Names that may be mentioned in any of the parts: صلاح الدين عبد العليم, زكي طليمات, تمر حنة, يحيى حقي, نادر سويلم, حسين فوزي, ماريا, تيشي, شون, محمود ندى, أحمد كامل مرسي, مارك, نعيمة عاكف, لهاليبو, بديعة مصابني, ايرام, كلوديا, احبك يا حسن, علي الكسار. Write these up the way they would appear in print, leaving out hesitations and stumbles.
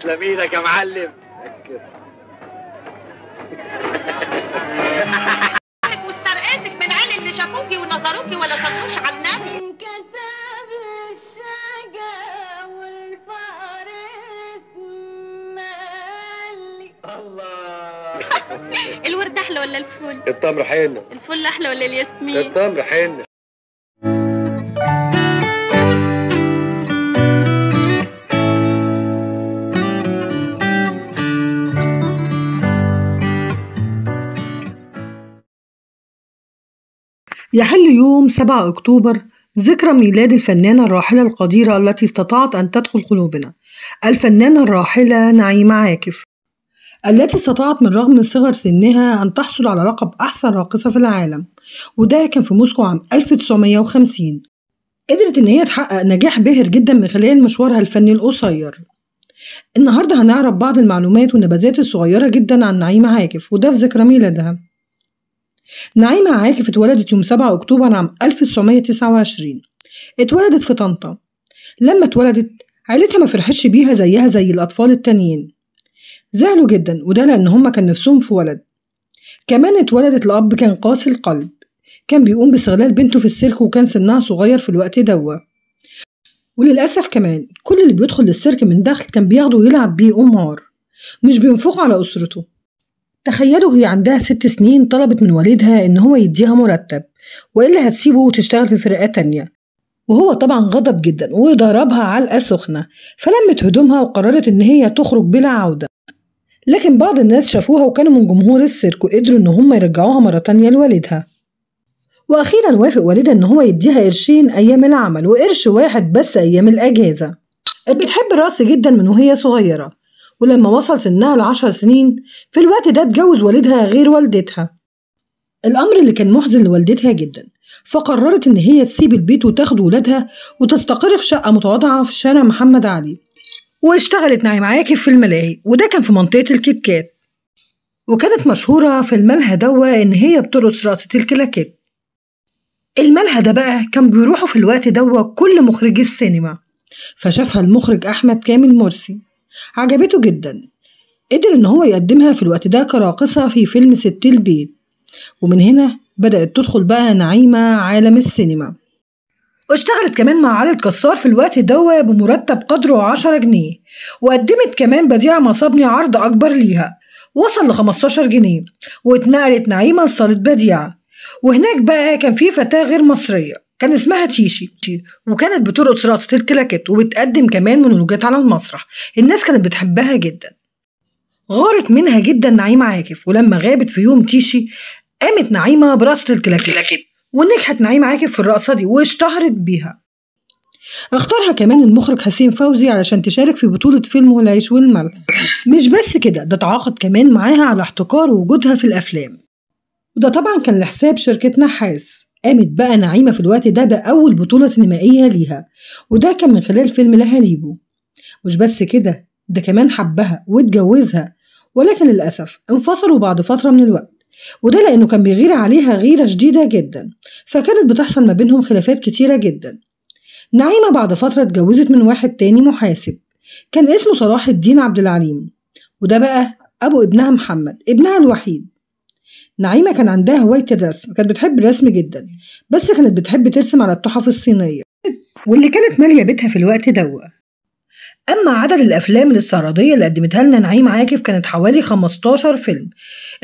تسلم ايدك يا معلم. مسترقتك من عين اللي شافوكي ونظروكي ولا صلوش على النبي. انكتب الشجا والفقر اسمالي. الله. الورد احلى ولا الفل؟ التمر حنه. الفل احلى ولا الياسمين؟ التمر حنه. يحل يوم 7 أكتوبر ذكرى ميلاد الفنانة الراحلة القديرة التي استطاعت أن تدخل قلوبنا، الفنانة الراحلة نعيمة عاكف، التي استطاعت من رغم صغر سنها أن تحصل على لقب أحسن راقصة في العالم، وده كان في موسكو عام 1950. قدرت إن هي تحقق نجاح باهر جدا من خلال مشوارها الفني القصير. النهارده هنعرف بعض المعلومات والنبذات الصغيرة جدا عن نعيمة عاكف، وده في ذكرى ميلادها. نعيمة عاكف اتولدت يوم 7 أكتوبر عام 1929. اتولدت في طنطا. لما اتولدت عيلتها ما فرحتش بيها زيها زي الأطفال التانيين، زعلوا جدا، وده لأن هما كان نفسهم في ولد. كمان اتولدت لأب كان قاسي القلب، كان بيقوم باستغلال بنته في السيرك، وكان سنها صغير في الوقت دوا، وللأسف كمان كل اللي بيدخل للسيرك من داخل كان بياخده ويلعب بيه قمار، مش بينفقه على أسرته. تخيلوا هي عندها 6 سنين طلبت من والدها ان هو يديها مرتب والا هتسيبه وتشتغل في فرقة تانية، وهو طبعا غضب جدا وضربها علقة سخنة، فلمت هدومها وقررت ان هي تخرج بلا عودة. لكن بعض الناس شافوها وكانوا من جمهور السيرك وقدروا ان هم يرجعوها مرة تانية لوالدها، واخيرا وافق والدها ان هو يديها قرشين ايام العمل وقرش واحد بس ايام الاجازة. بتحب الرقص جدا من وهي صغيرة، ولما وصل سنها ل10 سنين في الوقت ده اتجوز والدها غير والدتها، الأمر اللي كان محزن لوالدتها جدا، فقررت إن هي تسيب البيت وتاخد ولادها وتستقر في شقة متواضعة في شارع محمد علي. واشتغلت نعيمة عاكف في الملاهي، وده كان في منطقة الكيتكات، وكانت مشهورة في الملهى دوا إن هي بترقص رقصة الكلاكيت. الملهى ده بقى كان بيروحوا في الوقت دوا كل مخرجي السينما، فشافها المخرج أحمد كامل مرسي، عجبته جدا، قدر ان هو يقدمها في الوقت ده كراقصة في فيلم 6 البيت، ومن هنا بدأت تدخل بقى نعيمة عالم السينما. واشتغلت كمان مع علي الكسار في الوقت ده بمرتب قدره 10 جنيه، وقدمت كمان بديعة مصابني عرض اكبر ليها وصل ل 15 جنيه، واتنقلت نعيمة لصالة بديعة، وهناك بقى كان في فتاة غير مصرية كان اسمها تيشي، وكانت بترقص رقصة الكلاكيت وبتقدم كمان مونولوجات على المسرح، الناس كانت بتحبها جدا. غارت منها جدا نعيمة عاكف، ولما غابت في يوم تيشي قامت نعيمة برقصة الكلاكيت، ونجحت نعيمة عاكف في الرقصة دي واشتهرت بيها. اختارها كمان المخرج حسين فوزي علشان تشارك في بطولة فيلم العيش والملح. مش بس كده، ده تعاقد كمان معاها على احتكار وجودها في الأفلام، وده طبعا كان لحساب شركة نحاس. قامت بقى نعيمة في الوقت ده بأول بطولة سينمائية ليها، وده كان من خلال فيلم لهاليبو. مش بس كده، ده كمان حبها واتجوزها، ولكن للأسف انفصلوا بعد فترة من الوقت، وده لأنه كان بيغير عليها غيرة شديدة جدا، فكانت بتحصل ما بينهم خلافات كتيرة جدا. نعيمة بعد فترة اتجوزت من واحد تاني محاسب كان اسمه صلاح الدين عبد العليم، وده بقى أبو ابنها محمد ابنها الوحيد. نعيمة كان عندها هواية الرسم، كانت بتحب الرسم جدا، بس كانت بتحب ترسم على التحف الصينية واللي كانت مالية بيتها في الوقت دوا. أما عدد الأفلام الاستعراضية اللي قدمتها لنا نعيمة عاكف كانت حوالي 15 فيلم.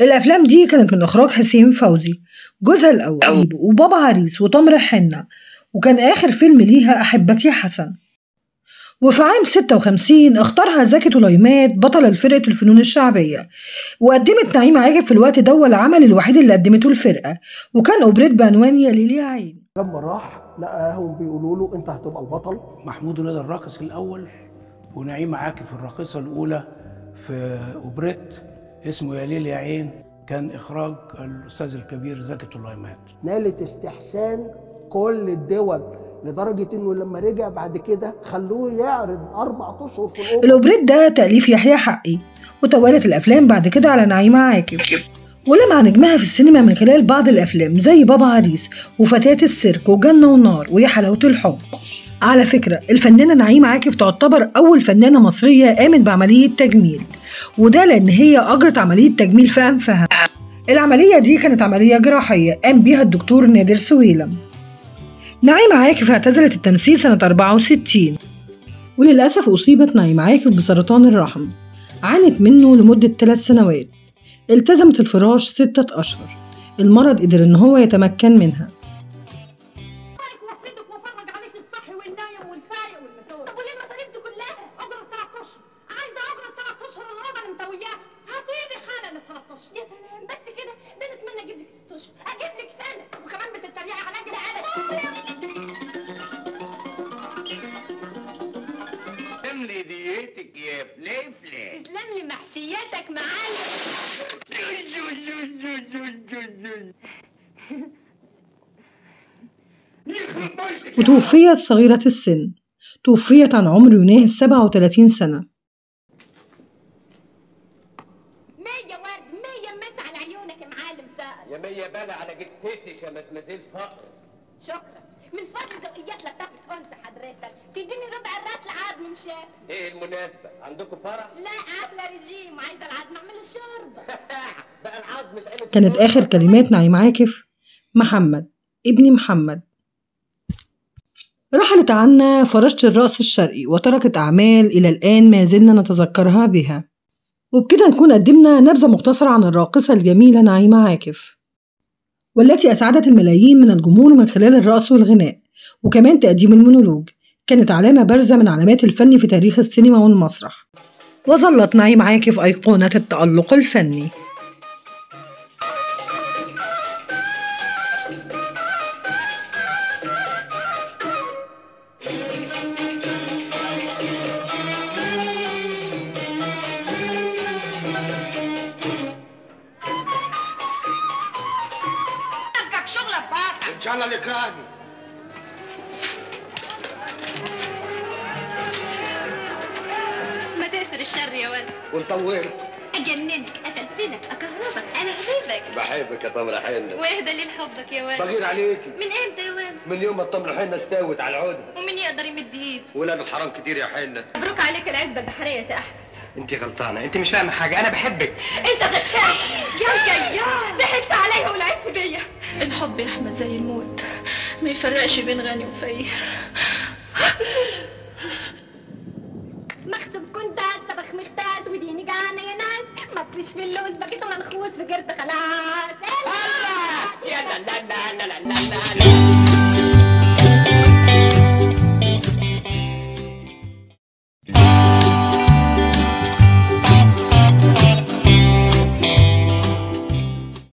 الأفلام دي كانت من إخراج حسين فوزي جوزها الأول، وبابا عريس، وتمر حنة، وكان آخر فيلم ليها أحبك يا حسن. وفي عام 56 اختارها زكي طليمات بطلة فرقة الفنون الشعبية، وقدمت نعيمة عاكف في الوقت ده العمل الوحيد اللي قدمته الفرقة، وكان اوبريت بعنوان يا ليل يا عين. لما راح لقاهم بيقولوا له انت هتبقى البطل. محمود ندى الراقص الاول ونعيمة عاكف الراقصة الاولى في اوبريت اسمه يا ليل يا عين، كان اخراج الاستاذ الكبير زكي طليمات. نالت استحسان كل الدول لدرجة انه لما رجع بعد كده خلوه يعرض 4 اشهر في الأوبرا. الاوبريت ده تأليف يحيى حقي، وتوالت الافلام بعد كده على نعيمة عاكف، ولمع نجمها في السينما من خلال بعض الافلام زي بابا عريس وفتاة السيرك وجنة ونار ويا حلاوة الحب. على فكرة الفنانة نعيمة عاكف تعتبر أول فنانة مصرية قامت بعملية تجميل، وده لأن هي أجرت عملية تجميل فهم. العملية دي كانت عملية جراحية قام بيها الدكتور نادر سويلم. نعيمة عاكف اعتزلت التمثيل سنة 64، وللأسف أصيبت نعيمة عاكف بسرطان الرحم عانت منه لمدة 3 سنوات. التزمت الفراش 6 أشهر، المرض قدر إن هو يتمكن منها. محشياتك معايا. وتوفيت صغيرة السن، توفيت عن عمر يناهز 37 سنة. 100 ورد 100 مسح على عيونك يا معلم فقر، يا 100 بلا على جتتش يا مزمزيل فقر. شكرا من فضل ذوقيات لطافة انثى حضرتك، تديني ربع الرات لعظم مش ايه المناسبة؟ عندكم فرح؟ لا عاملة ريجيم وعايزة العظم اعمل الشوربة. بقى العظم اتعمل. كانت آخر كلمات نعيمة عاكف محمد ابني محمد. رحلت عنا فراشة الرأس الشرقي وتركت أعمال إلى الآن ما زلنا نتذكرها بها. وبكده نكون قدمنا نبذة مختصرة عن الراقصة الجميلة نعيمة عاكف، والتي أسعدت الملايين من الجمهور من خلال الرقص والغناء وكمان تقديم المونولوج. كانت علامة بارزة من علامات الفن في تاريخ السينما والمسرح، وظلت نعيمة عاكف أيقونة التألق الفني. ما تأثر الشر يا ولد ونطورك أجننك قتلتنك أكهربك أنا حبيبك بحبك يا تمر حنة واهدى لي لحبك يا ولد صغير عليكي من إمتى يا ولد؟ من يوم ما التمر حنة استوت على العودة ومين يقدر يمد إيده ولاد الحرام كتير يا حنة مبروك عليك العزبة البحرية يا أحمد. أنت غلطانة، أنت مش فاهمة حاجة، أنا بحبك. أنت غشاش يا ضحكت عليا ولعبت بيا. الحب يا أحمد زي الموت ما يفرقش بين غني وفقير. مخطب كنت هسه بخمختها اسود ينيجي عليا ناس مفرش في اللوز بقيت منخوص في جرد خلاص. يا